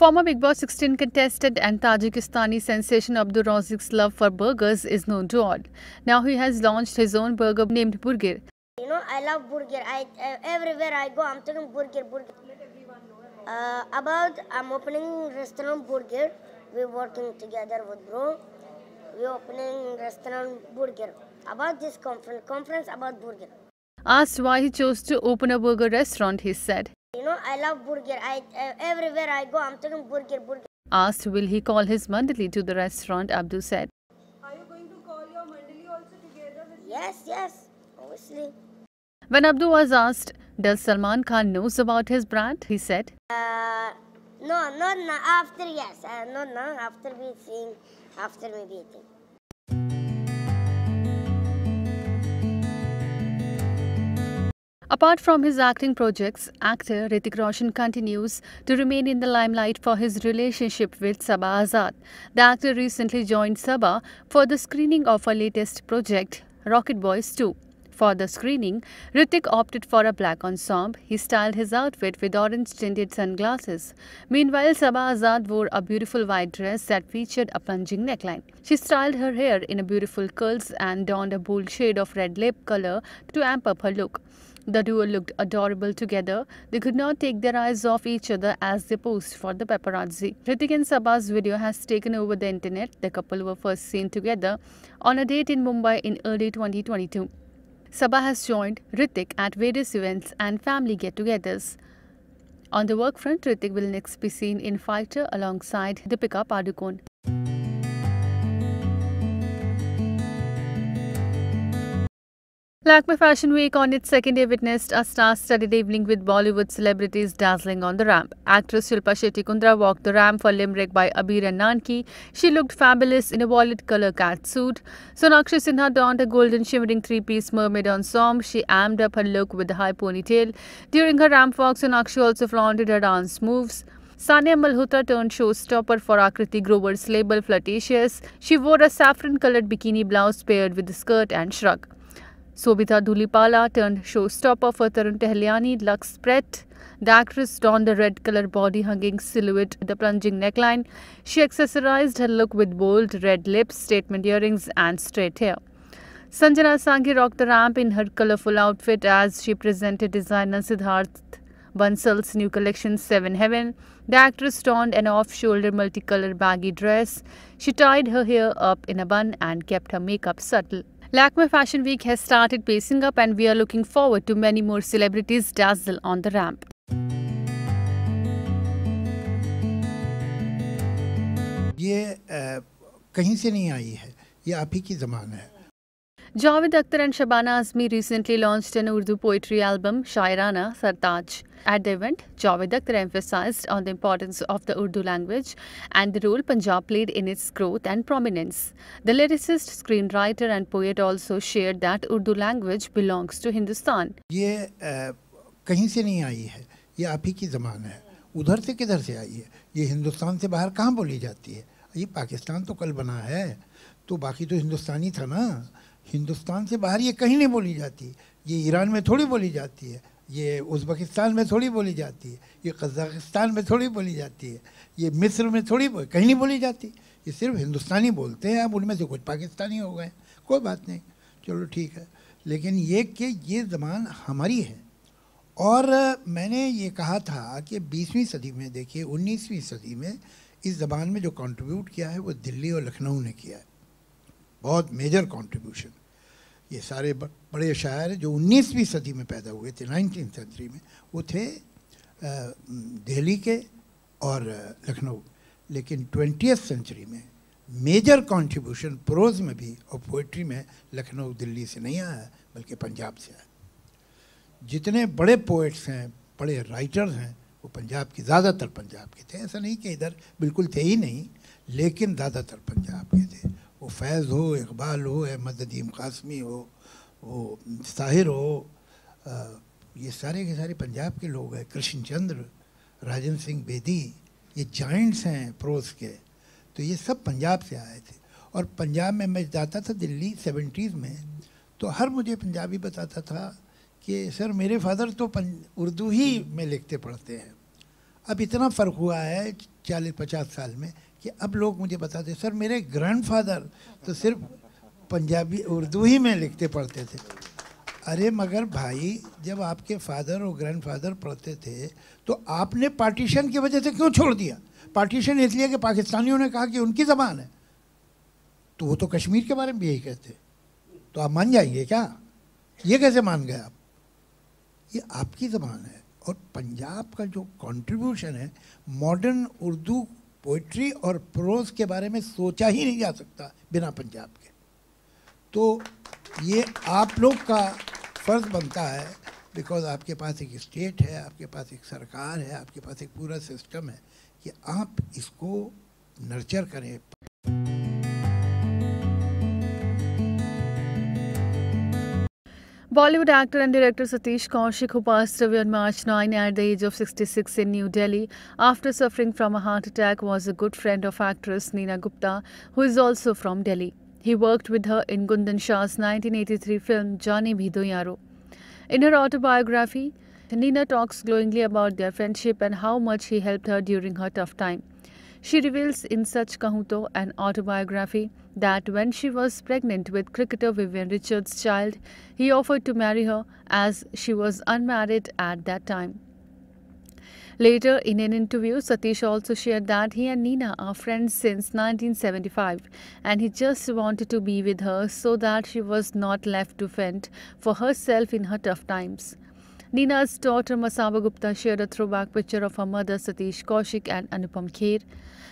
Former Bigg Boss 16 contestant and Tajikistani sensation Abdur Razik's love for burgers is no dull. Now he has launched his own burger named Burger. You know, I love burger. Everywhere I go, I'm talking burger. I'm opening restaurant Burger. We're working together with bro. We're opening restaurant Burger. About this conference about burger. Asked why he chose to open a burger restaurant, he said, you know, I love burger. Everywhere I go, I'm talking burger. Asked will he call his mandali to the restaurant, Abdu said, are you going to call your mandali also together with Yes, obviously. When Abdu was asked, does Salman Khan knows about his brand, he said, No, after, yes. No, after we seeing, after maybe eating. Apart from his acting projects, actor Hrithik Roshan continues to remain in the limelight for his relationship with Saba Azad. The actor recently joined Saba for the screening of her latest project, Rocket Boys 2. For the screening, Hrithik opted for a black ensemble. He styled his outfit with orange-tinted sunglasses. Meanwhile, Saba Azad wore a beautiful white dress that featured a plunging neckline. She styled her hair in a beautiful curls and donned a bold shade of red lip color to amp up her look. The duo looked adorable together. They could not take their eyes off each other as they posed for the paparazzi. Hrithik and Saba's video has taken over the internet. The couple were first seen together on a date in Mumbai in early 2022. Saba has joined Hrithik at various events and family get-togethers. On the work front, Hrithik will next be seen in Fighter alongside Dipika Padukone. Lakme Fashion Week on its second day witnessed a star-studded evening with Bollywood celebrities dazzling on the ramp. Actress Shilpa Shetty Kundra walked the ramp for Limerick by Abhir and Nanki. She looked fabulous in a violet-color cat suit. Sonakshi Sinha donned a golden shimmering three-piece mermaid ensemble. She amped up her look with a high ponytail. During her ramp walk, Sonakshi also flaunted her dance moves. Sanya Malhotra turned showstopper for Akriti Grover's label Flutaceous. She wore a saffron-colored bikini blouse paired with a skirt and shrug. Sobhita Dhulipala turned showstopper for Tarun Tahliani Lux Pret. The actress donned a red-colored body-hugging silhouette with a plunging neckline. She accessorized her look with bold red lips, statement earrings and straight hair. Sanjana Sanghi rocked the ramp in her colorful outfit as she presented designer Siddharth Bansal's new collection Seven Heaven. The actress donned an off-shoulder multicolored baggy dress. She tied her hair up in a bun and kept her makeup subtle. Lakme Fashion Week has started pacing up and we are looking forward to many more celebrities dazzle on the ramp. ये कहीं से नहीं आई है, ये आप ही की ज़मान है. Javed Akhtar and Shabana Azmi recently launched an Urdu poetry album, Shairana Sartaj. At the event, Javed Akhtar emphasized on the importance of the Urdu language and the role Punjab played in its growth and prominence. The lyricist, screenwriter and poet also shared that Urdu language belongs to Hindustan. ये कहीं से नहीं आई है, ये आप ही की ज़मान है. उधर से किधर से आई है? ये हिंदुस्तान से बाहर कहाँ बोली जाती है? ये पाकिस्तान तो कल बना है, तो बाकी तो हिंदुस्तानी था ना. हिंदुस्तान से बाहर ये कहीं नहीं बोली जाती. ये ईरान में थोड़ी बोली जाती है, ये उज़्बेकिस्तान में थोड़ी बोली जाती है, ये कज़ाकिस्तान में थोड़ी बोली जाती है, ये मिस्र में थोड़ी कहीं नहीं बोली जाती. ये सिर्फ हिंदुस्तानी बोलते हैं. अब उनमें से कुछ पाकिस्तानी हो गए, कोई बात नहीं, चलो ठीक है. लेकिन ये कि ये ज़बान हमारी है. और मैंने ये कहा था कि 20वीं सदी में, देखिए 19वीं सदी में इस ज़बान में जो कॉन्ट्रीब्यूट किया है वो दिल्ली और लखनऊ ने किया है. बहुत मेजर कंट्रीब्यूशन. ये सारे बड़े शायर जो 19वीं सदी में पैदा हुए थे, 19th century में, वो थे दिल्ली के और लखनऊ. लेकिन 20th century में मेजर कंट्रीब्यूशन प्रोज में भी और पोइट्री में लखनऊ दिल्ली से नहीं आया, बल्कि पंजाब से आया. जितने बड़े पोइट्स हैं, बड़े राइटर्स हैं, वो पंजाब के, ज़्यादातर पंजाब के थे. ऐसा नहीं कि इधर बिल्कुल थे ही नहीं, लेकिन ज़्यादातर पंजाब के थे. वो फैज़ हो, इकबाल हो, अहमद अदीम कासमी हो, वो साहिर हो, ये सारे के सारे पंजाब के लोग हैं. कृष्ण चंद्र, राजन सिंह बेदी, ये जाइंट्स हैं प्रोज के. तो ये सब पंजाब से आए थे. और पंजाब में मैं जाता था दिल्ली 70s में, तो हर मुझे पंजाबी बताता था कि सर मेरे फादर तो उर्दू ही में लिखते पढ़ते हैं, अब इतना फ़र्क हुआ है 40-50 साल में कि अब लोग मुझे बताते सर मेरे ग्रैंडफादर तो सिर्फ पंजाबी उर्दू ही में लिखते पढ़ते थे। अरे मगर भाई जब आपके फादर और ग्रैंडफादर पढ़ते थे तो आपने पार्टीशन की वजह से क्यों छोड़ दिया? पार्टीशन इसलिए कि पाकिस्तानियों ने कहा कि उनकी ज़बान है, तो वो तो कश्मीर के बारे में भी यही कहते, तो आप मान जाइए क्या? ये कैसे मान गए आप? ये आपकी ज़बान है। और पंजाब का जो कंट्रीब्यूशन है मॉडर्न उर्दू पोइट्री और प्रोज के बारे में सोचा ही नहीं जा सकता बिना पंजाब के। तो ये आप लोग का फ़र्ज़ बनता है बिकॉज़ आपके पास एक स्टेट है, आपके पास एक सरकार है, आपके पास एक पूरा सिस्टम है कि आप इसको नर्चर करें। Bollywood actor and director Satish Kaushik, who passed away on March 9 at the age of 66 in New Delhi after suffering from a heart attack, was a good friend of actress Neena Gupta, who is also from Delhi. He worked with her in Gundan Shah's 1983 film Jaane Bhi Do Yaaro. In her autobiography, Neena talks glowingly about their friendship and how much he helped her during her tough time. She reveals in Sach Kahun To, an autobiography, that when she was pregnant with cricketer Vivian Richards' child, he offered to marry her as she was unmarried at that time. Later, in an interview, Satish also shared that he and Neena are friends since 1975 and he just wanted to be with her so that she was not left to fend for herself in her tough times. Neena's daughter Masaba Gupta shared a throwback picture of her mother Satish Kaushik and Anupam Kher.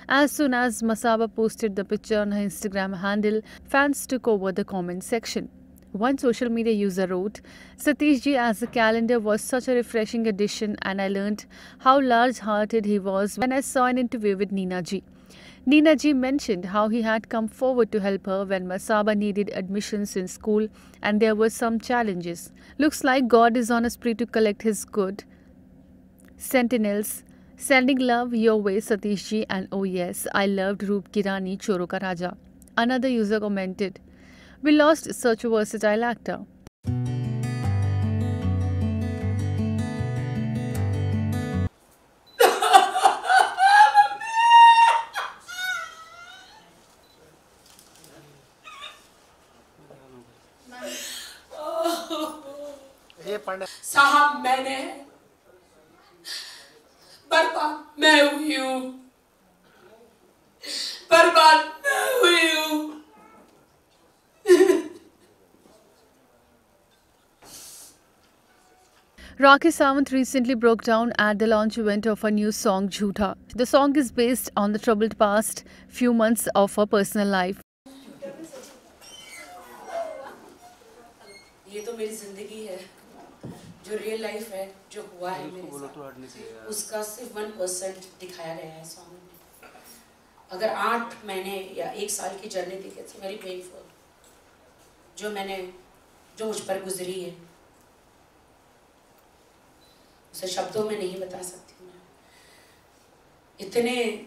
As soon as Masaba posted the picture on her Instagram handle, fans took over the comment section. One social media user wrote, "Satish ji as a calendar was such a refreshing addition and I learned how large-hearted he was when I saw an interview with Neena ji. Neena ji mentioned how he had come forward to help her when Masaba needed admissions in school and there were some challenges. Looks like God is on a spree to collect his good. Sentinels, sending love your way Satish ji, and oh yes, I loved Roop Kirani Choro Ka Raja." Another user commented, "We lost such a versatile actor." साहब मैंने बर्बाद मैं हुई हूँ, बर्बाद मैं हुई हूँ। Rakhi Sawant recently broke down at the launch event of her new song Jhuta. The song is based on the troubled past few months of her personal life. ये तो मेरी जिंदगी है, जो रियल लाइफ है, जो हुआ है मेरे साथ, उसका सिर्फ 1% दिखाया गया है सॉन्ग में। अगर 8 महीने या 1 साल की जर्नी दिखे तो वेरी पेनफुल, जो मुझ पर गुजरी है उसे शब्दों में नहीं बता सकती मैं। इतने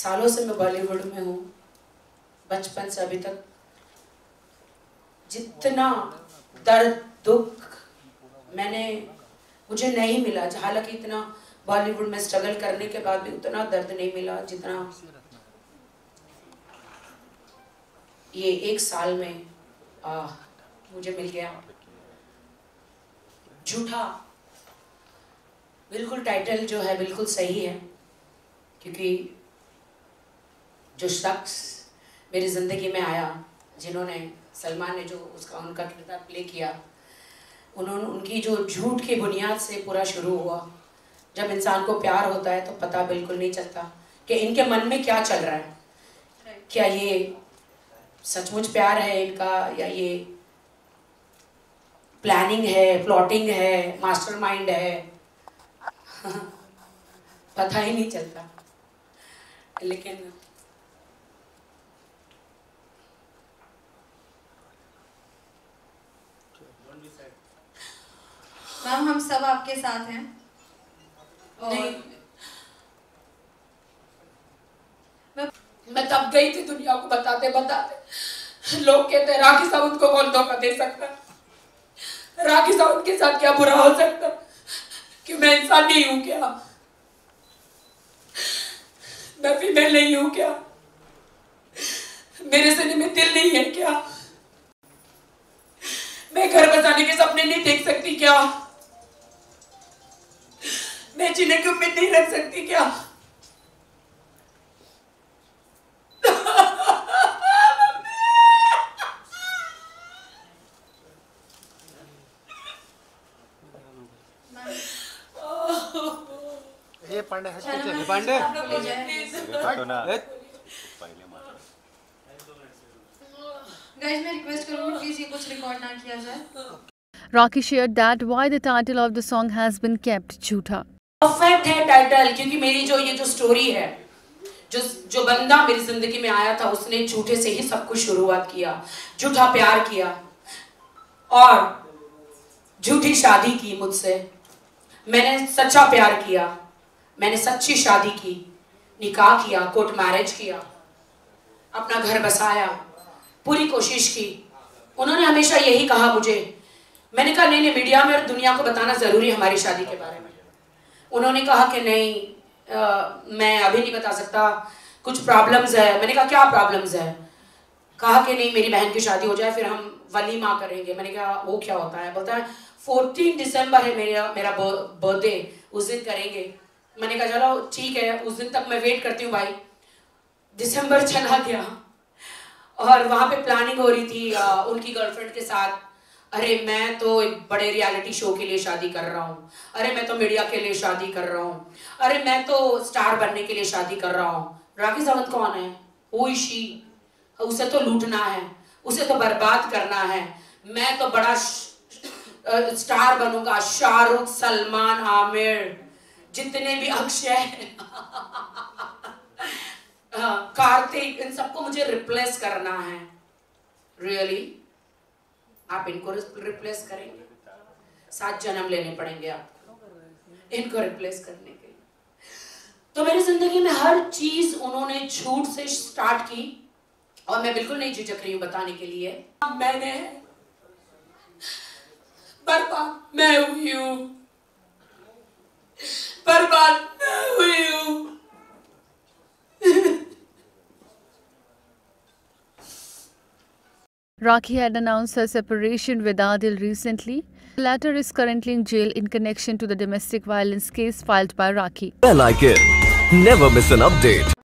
सालों से मैं बॉलीवुड में हूँ, बचपन से अभी तक, जितना दर्द दुख मुझे नहीं मिला, हालांकि इतना बॉलीवुड में स्ट्रगल करने के बाद भी उतना दर्द नहीं मिला जितना ये 1 साल में मुझे मिल गया। झूठा बिल्कुल टाइटल जो है बिल्कुल सही है, क्योंकि जो शख्स मेरी जिंदगी में आया, जिन्होंने सलमान ने जो उनका किरदार प्ले किया, उनकी जो झूठ की बुनियाद से पूरा शुरू हुआ। जब इंसान को प्यार होता है तो पता बिल्कुल नहीं चलता कि इनके मन में क्या चल रहा है, क्या ये सचमुच प्यार है इनका या ये प्लानिंग है, प्लॉटिंग है, मास्टरमाइंड है, पता ही नहीं चलता। लेकिन मैम हम सब आपके साथ हैं और मैं तब गई थी दुनिया को बताते बताते। लोग कहते हैं राखी सावंत को कौन धोखा दे सकता, राखी सावंत के साथ क्या बुरा हो सकता, कि मैं इंसान नहीं हूँ क्या? मैं फीमेल नहीं हूँ क्या? मेरे सने में दिल नहीं है क्या? मैं घर बसाने के सपने नहीं देख सकती क्या? मैं जीने की उम्मीद नहीं रख सकती क्या? पांडे हट पांडे पहले मारो गाइस मैं रिक्वेस्ट करूंगी प्लीज ये कुछ रिकॉर्ड ना किया जाए. Rocky shared that why the title of the song has been kept झूठा. परफेक्ट है टाइटल क्योंकि मेरी जो ये जो स्टोरी है जो बंदा मेरी जिंदगी में आया था उसने झूठे से ही सब कुछ शुरुआत किया. झूठा प्यार किया और झूठी शादी की मुझसे. मैंने सच्चा प्यार किया, मैंने सच्ची शादी की, निकाह किया, कोर्ट मैरिज किया, अपना घर बसाया, पूरी कोशिश की. उन्होंने हमेशा यही कहा मुझे. मैंने कहा नहीं नहीं मीडिया में और दुनिया को बताना ज़रूरी है हमारी शादी के बारे में. उन्होंने कहा कि नहीं मैं अभी नहीं बता सकता, कुछ प्रॉब्लम्स है. मैंने कहा क्या प्रॉब्लम्स है? कहा कि नहीं मेरी बहन की शादी हो जाए फिर हम वलीमा करेंगे. मैंने कहा वो क्या होता है? बोलता है 14 दिसंबर है मेरा बर्थडे, उस दिन करेंगे. मैंने कहा चलो ठीक है उस दिन तक मैं वेट करती हूँ भाई. दिसंबर चला गया और वहाँ पे प्लानिंग हो रही थी उनकी गर्लफ्रेंड के साथ. अरे मैं तो एक बड़े रियलिटी शो के लिए शादी कर रहा हूँ, अरे मैं तो मीडिया के लिए शादी कर रहा हूँ, अरे मैं तो स्टार बनने के लिए शादी कर रहा हूँ. राखी सावंत कौन है? वो ईशी, उसे तो लूटना है, उसे तो बर्बाद करना है. मैं तो बड़ा स्टार बनूंगा, शाहरुख, सलमान, आमिर, जितने भी अक्षय कार्तिक, इन सबको मुझे रिप्लेस करना है. रियली आप इनको रिप्लेस करेंगे? 7 जन्म लेने पड़ेंगे आपको इनको रिप्लेस करने के लिए. तो मेरी जिंदगी में हर चीज उन्होंने झूठ से स्टार्ट की और मैं बिल्कुल नहीं झिझक रही हूँ बताने के लिए. मैंने बर्बाद मैं हुई हूँ, बर्बाद मैं हुई हूँ. Rakhi had announced her separation with Adil recently. The latter is currently in jail in connection to the domestic violence case filed by Rakhi. I like it. Never miss an update.